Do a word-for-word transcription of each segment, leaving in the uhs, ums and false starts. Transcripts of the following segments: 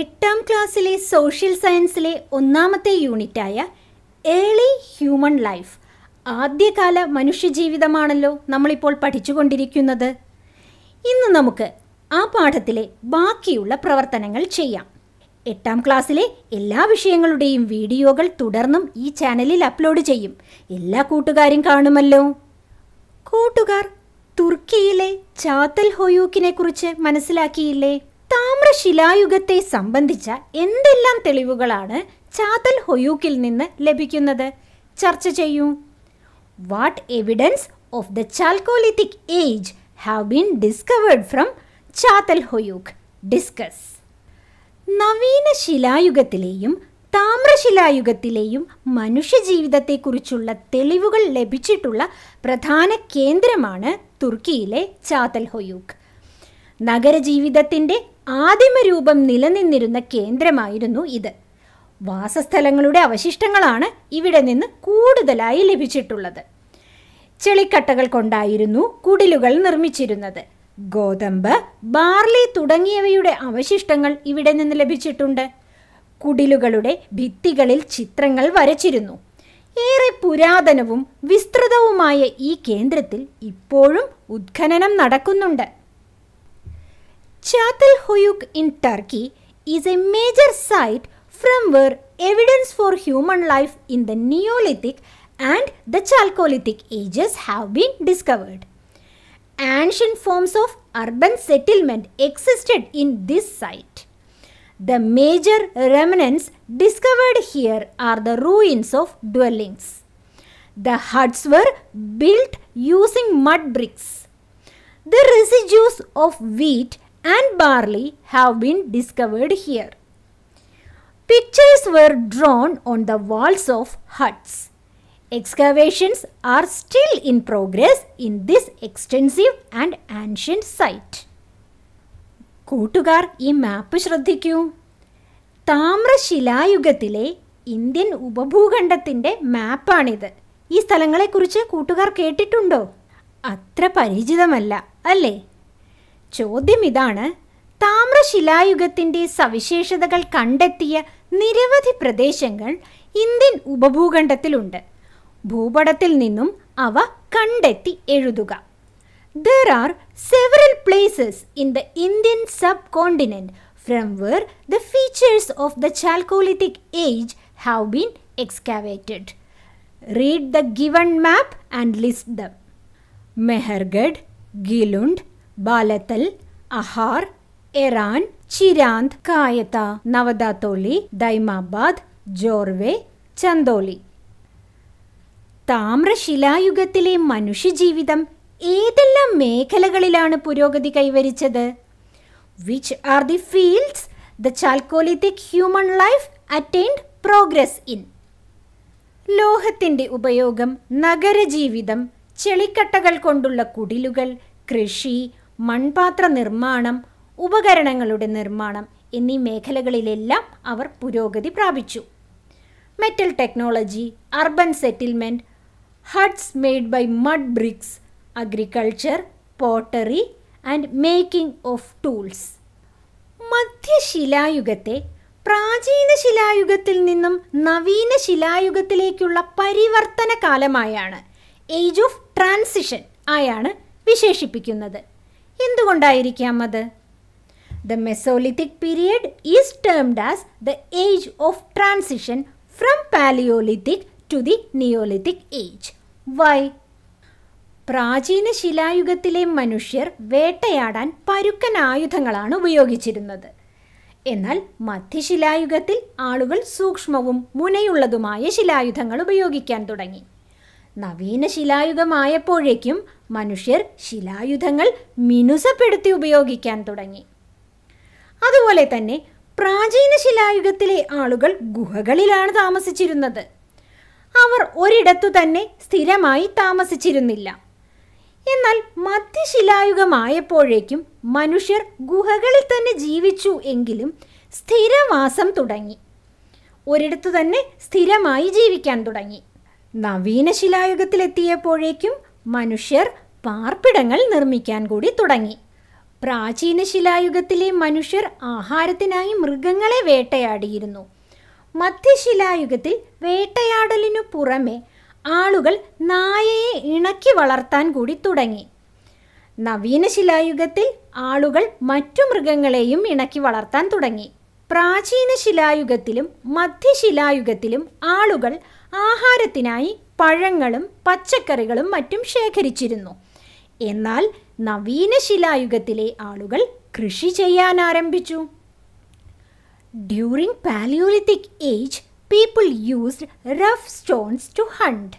എട്ടാം ക്ലാസ്സിലെ സോഷ്യൽ സയൻസിലെ ഒന്നാമത്തെ യൂണിറ്റായ ഏർലി ഹ്യൂമൻ ലൈഫ്, ആദ്യകാല മനുഷ്യജീവിതമാണല്ലോ നമ്മളിപ്പോൾ പഠിച്ചുകൊണ്ടിരിക്കുന്നത്. ഇന്ന് നമുക്ക് ആ പാഠത്തിലെ ബാക്കിയുള്ള പ്രവർത്തനങ്ങൾ ചെയ്യാം. എട്ടാം ക്ലാസ്സിലെ എല്ലാ വിഷയങ്ങളുടെയും വീഡിയോകൾ തുടർന്നും ഈ ചാനലിൽ അപ്ലോഡ് ചെയ്യും. എല്ലാ കൂട്ടുകാരും കാണുമല്ലോ. കൂട്ടുകാർ, തുർക്കിയിലെ ചാത്തൽഹൊയൂക്കിനെ കുറിച്ച് മനസ്സിലാക്കിയില്ലേ? താമ്രശിലായുഗത്തെ സംബന്ധിച്ച എന്തെല്ലാം തെളിവുകളാണ് ചാത്തൽഹൊയൂക്കിൽ നിന്ന് ലഭിക്കുന്നത്? ചർച്ച ചെയ്യൂ. What evidence of the chalcolithic age have been discovered from Catalhoyuk? Discuss. നവീന ശിലായുഗത്തിലെയും താമ്രശിലായുഗത്തിലെയും മനുഷ്യജീവിതത്തെക്കുറിച്ചുള്ള തെളിവുകൾ ലഭിച്ചിട്ടുള്ള പ്രധാന കേന്ദ്രമാണ് തുർക്കിയിലെ ചാത്തൽഹൊയൂക്ക്. നഗരജീവിതത്തിൻ്റെ ആദിമരൂപം നിലനിന്നിരുന്ന കേന്ദ്രമായിരുന്നു ഇത്. വാസസ്ഥലങ്ങളുടെ അവശിഷ്ടങ്ങളാണ് ഇവിടെ നിന്ന് കൂടുതലായി ലഭിച്ചിട്ടുള്ളത്. ചെളിക്കട്ടകൾ കൊണ്ടായിരുന്നു കുടിലുകൾ നിർമ്മിച്ചിരുന്നത്. ഗോതമ്പ്, ബാർലി തുടങ്ങിയവയുടെ അവശിഷ്ടങ്ങൾ ഇവിടെ നിന്ന് ലഭിച്ചിട്ടുണ്ട്. കുടിലുകളുടെ ഭിത്തികളിൽ ചിത്രങ്ങൾ വരച്ചിരുന്നു. ഏറെ പുരാതനവും വിസ്തൃതവുമായ ഈ കേന്ദ്രത്തിൽ ഇപ്പോഴും ഉത്ഖനനം നടക്കുന്നുണ്ട്. Çatalhöyük in Turkey is a major site from where evidence for human life in the Neolithic and the Chalcolithic ages have been discovered. Ancient forms of urban settlement existed in this site. The major remnants discovered here are the ruins of dwellings. The huts were built using mud bricks. The residues of wheat and barley have been discovered here. Pictures were drawn on the walls of huts. Excavations are still in progress in this extensive and ancient site. കൂട്ടുകാർ, ഈ map ശ്രദ്ധിക്കൂ. താമ്രശിലായുഗത്തിലെ Indian ഉപഭൂഖണ്ഡത്തിൻ്റെ മാപ്പാണിത്. ഈ സ്ഥലങ്ങളെക്കുറിച്ച് കൂട്ടുകാർ കേട്ടിട്ടുണ്ടോ? അത്ര പരിചിതമല്ല അല്ലേ? ചോദ്യം ഇതാണ്: താമ്രശിലായുഗത്തിൻ്റെ സവിശേഷതകൾ കണ്ടെത്തിയ നിരവധി പ്രദേശങ്ങൾ ഇന്ത്യൻ ഉപഭൂഖണ്ഡത്തിലുണ്ട്. ഭൂപടത്തിൽ നിന്നും അവ കണ്ടെത്തി എഴുതുക. There are several places in the Indian subcontinent from where the features of the Chalcolithic age have been excavated. Read the given map and list them. Mehargad, Gilund, Balatal, Ahar, Eran, Chirandh, Kayata, Navadatoli, Daimabad, Jorve, Chandoli. താമ്രശിലായുഗത്തിലെ മനുഷ്യജീവിതം ഏതെല്ലാം മേഖലകളിലാണ് പുരോഗതി കൈവരിച്ചത്? Which are the fields the chalcolithic human life attained progress in? ലോഹത്തിൻ്റെ ഉപയോഗം, നഗരജീവിതം, ചെളിക്കട്ടകൾ കൊണ്ടുള്ള കുടിലുകൾ, കൃഷി, മൺപാത്ര നിർമ്മാണം, ഉപകരണങ്ങളുടെ നിർമ്മാണം എന്നീ മേഖലകളിലെല്ലാം അവർ പുരോഗതി പ്രാപിച്ചു. Metal technology, urban settlement, huts made by mud bricks, agriculture, pottery and making of tools. മധ്യശിലായുഗത്തെ പ്രാചീന ശിലായുഗത്തിൽ നിന്നും നവീന ശിലായുഗത്തിലേക്കുള്ള പരിവർത്തന കാലമായാണ്, ഏജ് ഓഫ് ട്രാൻസിഷൻ ആയാണ് വിശേഷിപ്പിക്കുന്നത്. എന്തുകൊണ്ടായിരിക്കാം അത്? The mesolithic period is termed as the age of transition from palaeolithic to the neolithic age. Why? പ്രാചീന ശിലായുഗത്തിലെ മനുഷ്യർ വേട്ടയാടാൻ പരുക്കൻ ആയുധങ്ങളാണ് ഉപയോഗിച്ചിരുന്നത്. എന്നാൽ മധ്യശിലായുഗത്തിൽ ആളുകൾ സൂക്ഷ്മവും മുനയുള്ളതുമായ ശിലായുധങ്ങൾ ഉപയോഗിക്കാൻ തുടങ്ങി. നവീന ശിലായുഗമായപ്പോഴേക്കും മനുഷ്യർ ശിലായുധങ്ങൾ മിനുസപ്പെടുത്തി ഉപയോഗിക്കാൻ തുടങ്ങി. അതുപോലെ തന്നെ പ്രാചീന ശിലായുഗത്തിലെ ആളുകൾ ഗുഹകളിലാണ് താമസിച്ചിരുന്നത്. അവർ ഒരിടത്തു തന്നെ സ്ഥിരമായി താമസിച്ചിരുന്നില്ല. എന്നാൽ മധ്യശിലായുഗമായപ്പോഴേക്കും മനുഷ്യർ ഗുഹകളിൽ തന്നെ ജീവിച്ചു എങ്കിലും സ്ഥിരവാസം തുടങ്ങി. ഒരിടത്തു തന്നെ സ്ഥിരമായി ജീവിക്കാൻ തുടങ്ങി. നവീന ശിലായുഗത്തിലെത്തിയപ്പോഴേക്കും മനുഷ്യർ പാർപ്പിടങ്ങൾ നിർമ്മിക്കാൻ കൂടി തുടങ്ങി. പ്രാചീന ശിലായുഗത്തിലെ മനുഷ്യർ ആഹാരത്തിനായി മൃഗങ്ങളെ വേട്ടയാടിയിരുന്നു. മധ്യശിലായുഗത്തിൽ വേട്ടയാടലിനു പുറമെ ആളുകൾ നായയെ ഇണക്കി വളർത്താൻ കൂടി തുടങ്ങി. നവീന ശിലായുഗത്തിൽ ആളുകൾ മറ്റു മൃഗങ്ങളെയും ഇണക്കി വളർത്താൻ തുടങ്ങി. പ്രാചീന ശിലായുഗത്തിലും മധ്യശിലായുഗത്തിലും ആളുകൾ ആഹാരത്തിനായി പഴങ്ങളും പച്ചക്കറികളും മറ്റും ശേഖരിച്ചിരുന്നു. എന്നാൽ നവീന ശിലായുഗത്തിലെ ആളുകൾ കൃഷി ചെയ്യാൻ ആരംഭിച്ചു. During palaeolithic age people used rough stones to hunt.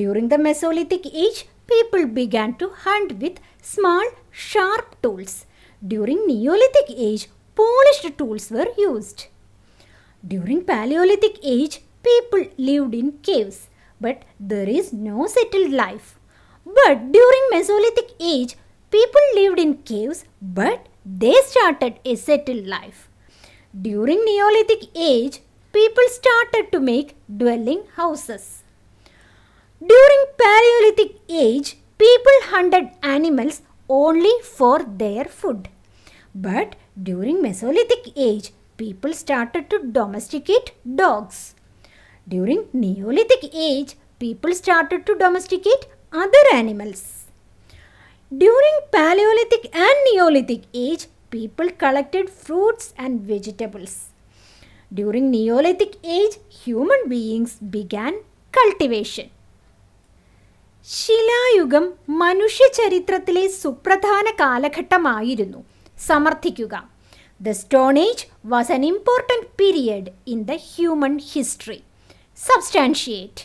During the Mesolithic age, people began to hunt with small, sharp tools. During Neolithic age, polished tools were used. During Paleolithic age, people lived in caves, but there is no settled life. But during Mesolithic age, people lived in caves, but they started a settled life. During Neolithic age, people started to make dwelling houses. During Paleolithic age, people hunted animals only for their food. But during Mesolithic age, people started to domesticate dogs. During Neolithic age, people started to domesticate other animals. During Paleolithic and Neolithic age, people collected fruits and vegetables. During Neolithic age, human beings began cultivation. ശിലായുഗം മനുഷ്യചരിത്രത്തിലെ സുപ്രധാന കാലഘട്ടമായിരുന്നു. സമർത്ഥിക്കുക. The Stone Age was an important period in the human history. Substantiate.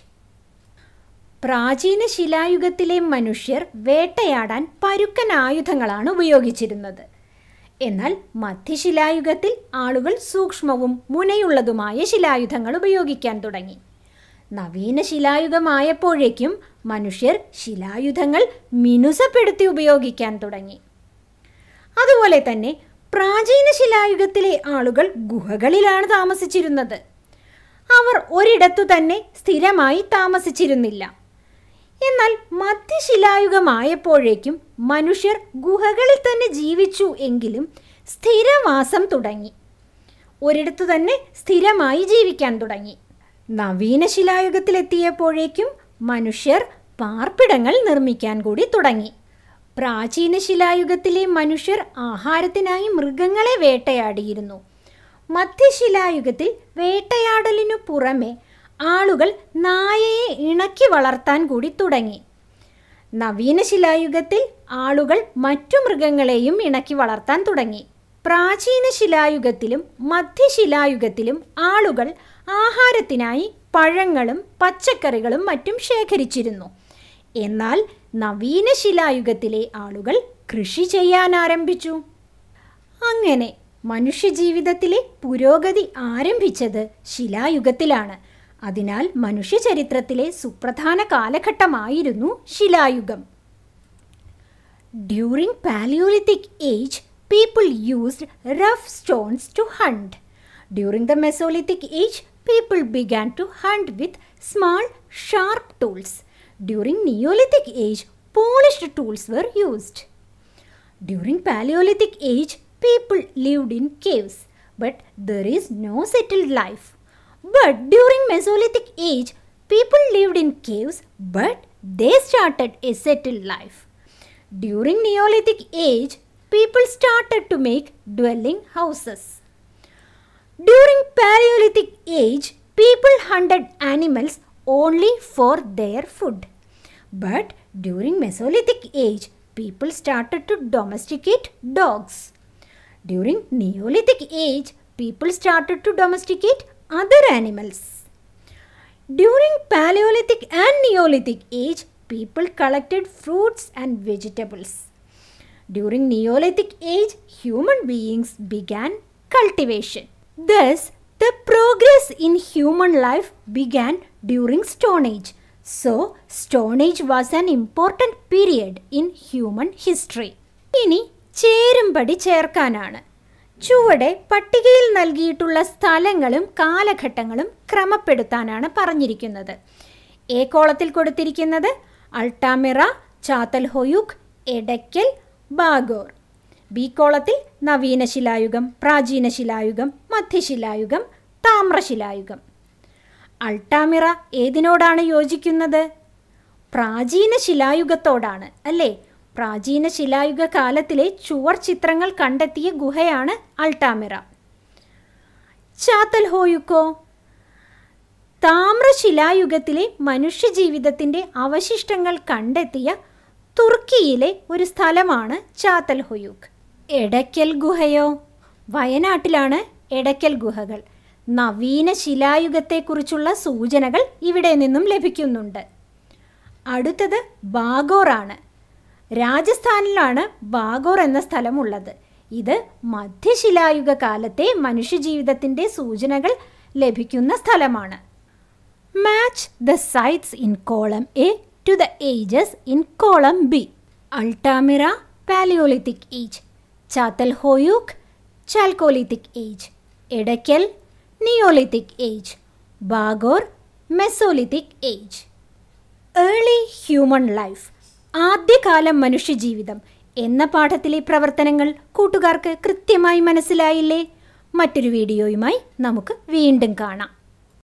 പ്രാചീന ശിലായുഗത്തിലെ മനുഷ്യർ വേട്ടയാടാൻ പരുക്കൻ ആയുധങ്ങളാണ് ഉപയോഗിച്ചിരുന്നത്. എന്നാൽ മധ്യശിലായുഗത്തിൽ ആളുകൾ സൂക്ഷ്മവും മുനയുള്ളതുമായ ശിലായുധങ്ങൾ ഉപയോഗിക്കാൻ തുടങ്ങി. നവീന ശിലായുഗമായപ്പോഴേക്കും മനുഷ്യർ ശിലായുധങ്ങൾ മിനുസപ്പെടുത്തി ഉപയോഗിക്കാൻ തുടങ്ങി. അതുപോലെ തന്നെ പ്രാചീന ശിലായുഗത്തിലെ ആളുകൾ ഗുഹകളിലാണ് താമസിച്ചിരുന്നത്. അവർ ഒരിടത്തു തന്നെ സ്ഥിരമായി താമസിച്ചിരുന്നില്ല. എന്നാൽ മധ്യശിലായുഗമായപ്പോഴേക്കും മനുഷ്യർ ഗുഹകളിൽ തന്നെ ജീവിച്ചു എങ്കിലും സ്ഥിരവാസം തുടങ്ങി. ഒരിടത്തു തന്നെ സ്ഥിരമായി ജീവിക്കാൻ തുടങ്ങി. നവീന ശിലായുഗത്തിലെത്തിയപ്പോഴേക്കും മനുഷ്യർ പാർപ്പിടങ്ങൾ നിർമ്മിക്കാൻ കൂടി തുടങ്ങി. പ്രാചീന ശിലായുഗത്തിലെ മനുഷ്യർ ആഹാരത്തിനായി മൃഗങ്ങളെ വേട്ടയാടിയിരുന്നു. മധ്യശിലായുഗത്തിൽ വേട്ടയാടലിനു പുറമെ ആളുകൾ നായയെ ഇണക്കി വളർത്താൻ കൂടി തുടങ്ങി. നവീന ശിലായുഗത്തിൽ ആളുകൾ മറ്റു മൃഗങ്ങളെയും ഇണക്കി വളർത്താൻ തുടങ്ങി. പ്രാചീന ശിലായുഗത്തിലും മധ്യശിലായുഗത്തിലും ആളുകൾ ആഹാരത്തിനായി പഴങ്ങളും പച്ചക്കറികളും മറ്റും ശേഖരിച്ചിരുന്നു. എന്നാൽ നവീന ശിലായുഗത്തിലെ ആളുകൾ കൃഷി ചെയ്യാൻ ആരംഭിച്ചു. അങ്ങനെ മനുഷ്യജീവിതത്തിലെ പുരോഗതി ആരംഭിച്ചത് ശിലായുഗത്തിലാണ്. അതിനാൽ മനുഷ്യചരിത്രത്തിലെ സുപ്രധാന കാലഘട്ടമായിരുന്നു ശിലായുഗം. During palaeolithic age people used rough stones to hunt. During the mesolithic age people began to hunt with small sharp tools. During neolithic age polished tools were used. During palaeolithic age people lived in caves but there is no settled life. But during Mesolithic age, people lived in caves, but they started a settled life. During Neolithic age, people started to make dwelling houses. During Paleolithic age, people hunted animals only for their food. But during Mesolithic age, people started to domesticate dogs. During Neolithic age, people started to domesticate other animals. During Paleolithic and Neolithic age, people collected fruits and vegetables. During Neolithic age, human beings began cultivation. Thus, the progress in human life began during Stone Age. So, Stone Age was an important period in human history. ഇനി ചേരുംപടി ചേർക്കാനാണ്. ചുവടെ പട്ടികയിൽ നൽകിയിട്ടുള്ള സ്ഥലങ്ങളും കാലഘട്ടങ്ങളും ക്രമപ്പെടുത്താനാണ് പറഞ്ഞിരിക്കുന്നത്. A കോളത്തിൽ കൊടുത്തിരിക്കുന്നത് Altamira, Catalhoyuk, Edakkal, Bagor. ബിക്കോളത്തിൽ നവീനശിലായുഗം, പ്രാചീനശിലായുഗം, മധ്യശിലായുഗം, താമ്രശിലായുഗം. അൾട്ടാമിറ ഏതിനോടാണ് യോജിക്കുന്നത്? പ്രാചീന ശിലായുഗത്തോടാണ് അല്ലേ? പ്രാചീന ശിലായുഗ കാലത്തിലെ ചുവർ ചിത്രങ്ങൾ കണ്ടെത്തിയ ഗുഹയാണ് അൾട്ടാമിറ. ചാത്തൽഹോയുക്കോ താമ്രശിലായുഗത്തിലെ മനുഷ്യജീവിതത്തിൻ്റെ അവശിഷ്ടങ്ങൾ കണ്ടെത്തിയ തുർക്കിയിലെ ഒരു സ്ഥലമാണ് ചാത്തൽഹോയുക്ക്. എടക്കൽ ഗുഹയോ? വയനാട്ടിലാണ് എടക്കൽ ഗുഹകൾ. നവീന ശിലായുഗത്തെക്കുറിച്ചുള്ള സൂചനകൾ ഇവിടെ നിന്നും ലഭിക്കുന്നുണ്ട്. അടുത്തത് ബാഗോറാണ്. രാജസ്ഥാനിലാണ് ബാഗോർ എന്ന സ്ഥലമുള്ളത്. ഇത് മധ്യശിലായുഗ കാലത്തെ മനുഷ്യജീവിതത്തിൻ്റെ സൂചനകൾ ലഭിക്കുന്ന സ്ഥലമാണ്. Match the sites in column A to the ages in column B. Altamira, Paleolithic age. Çatalhöyük, Chalcolithic age. Edakkal, Neolithic age. Bagor, Mesolithic age. Early human life. ആദ്യകാലം മനുഷ്യജീവിതം എന്ന പാഠത്തിലെ പ്രവർത്തനങ്ങൾ കൂട്ടുകാർക്ക് കൃത്യമായി മനസ്സിലായില്ലേ? മറ്റൊരു വീഡിയോയുമായി നമുക്ക് വീണ്ടും കാണാം.